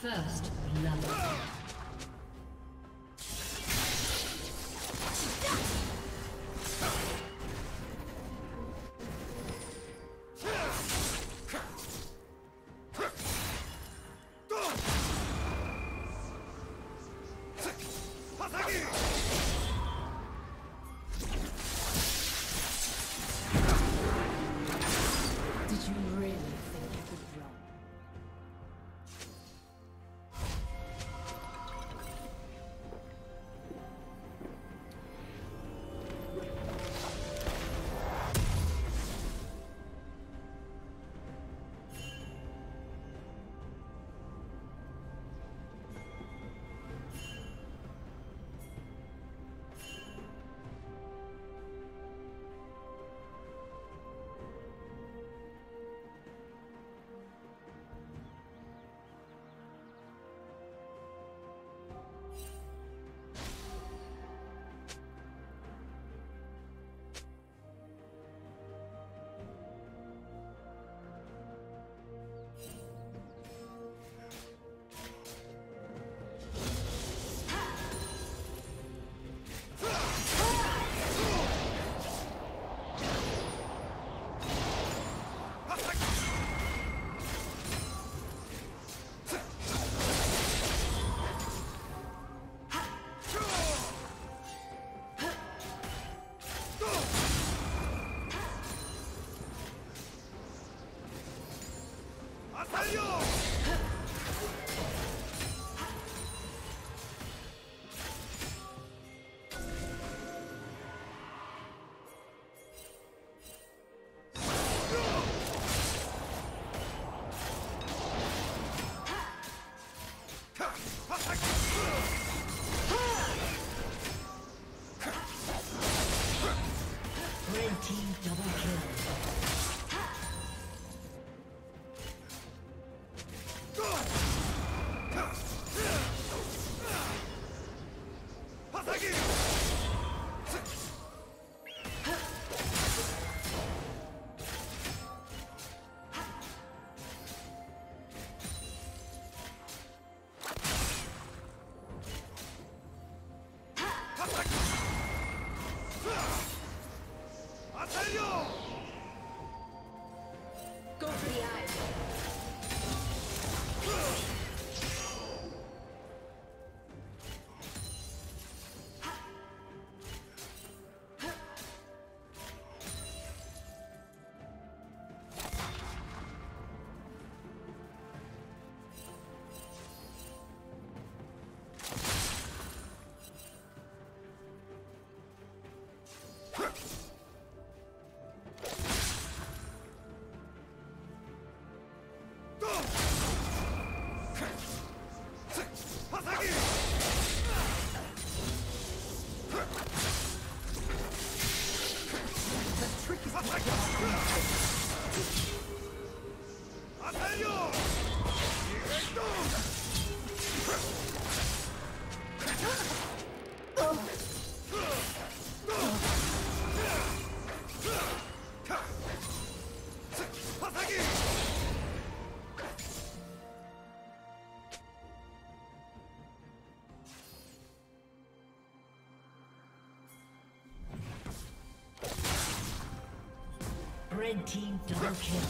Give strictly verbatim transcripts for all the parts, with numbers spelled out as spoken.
First love. Red team double kill.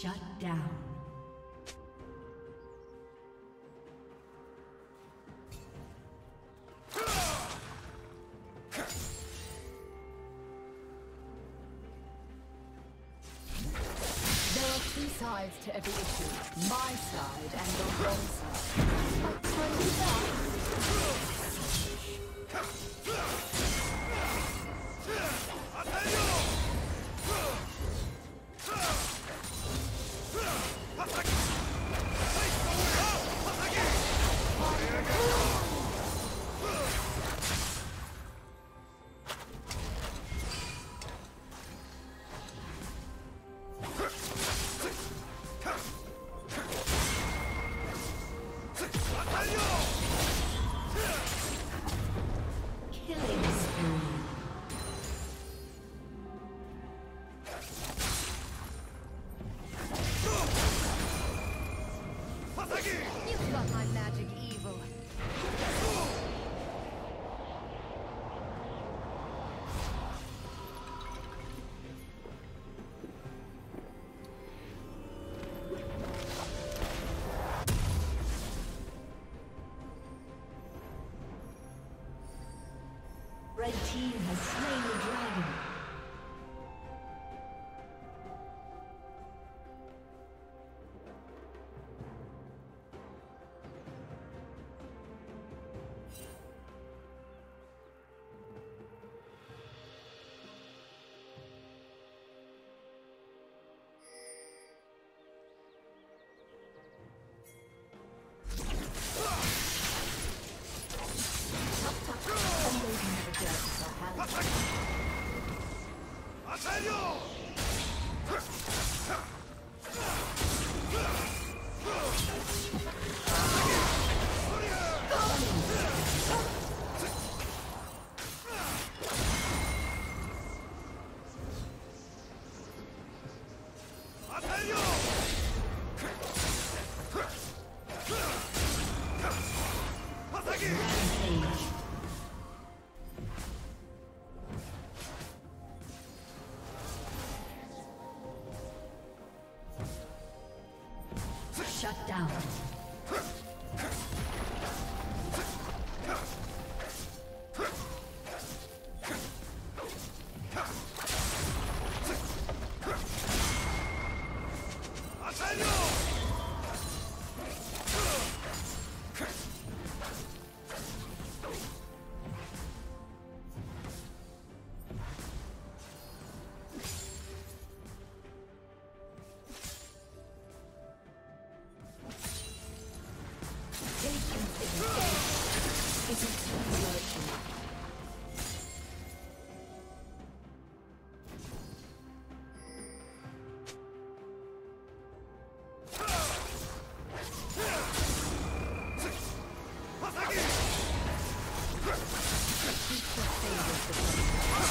Shut down. There are two sides to every issue. My side and your wrong side. I tell you! The team has slain the dragon. Shut down.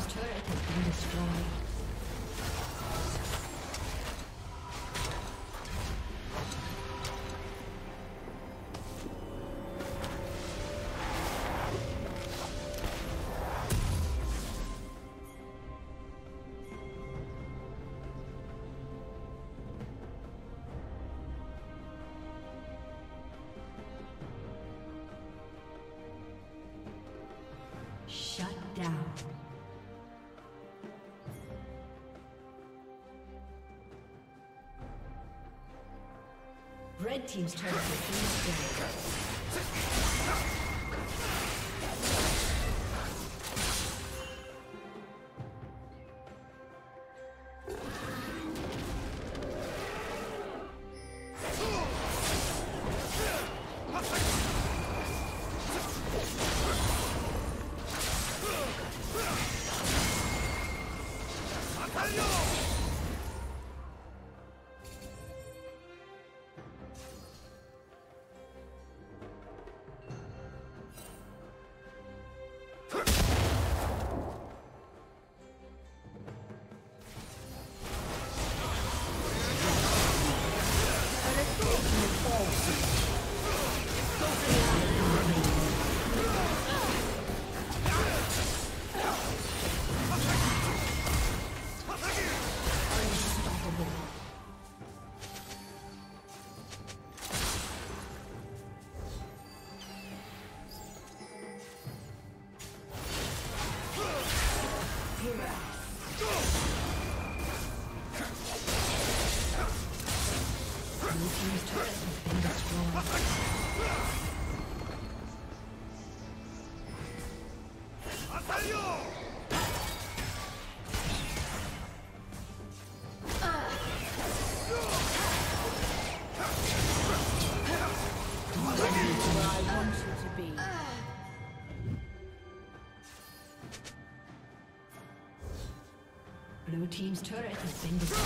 team's turret has been destroyed. Red team's turret has been destroyed. Blue team's turret has been destroyed.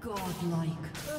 Godlike. Huh!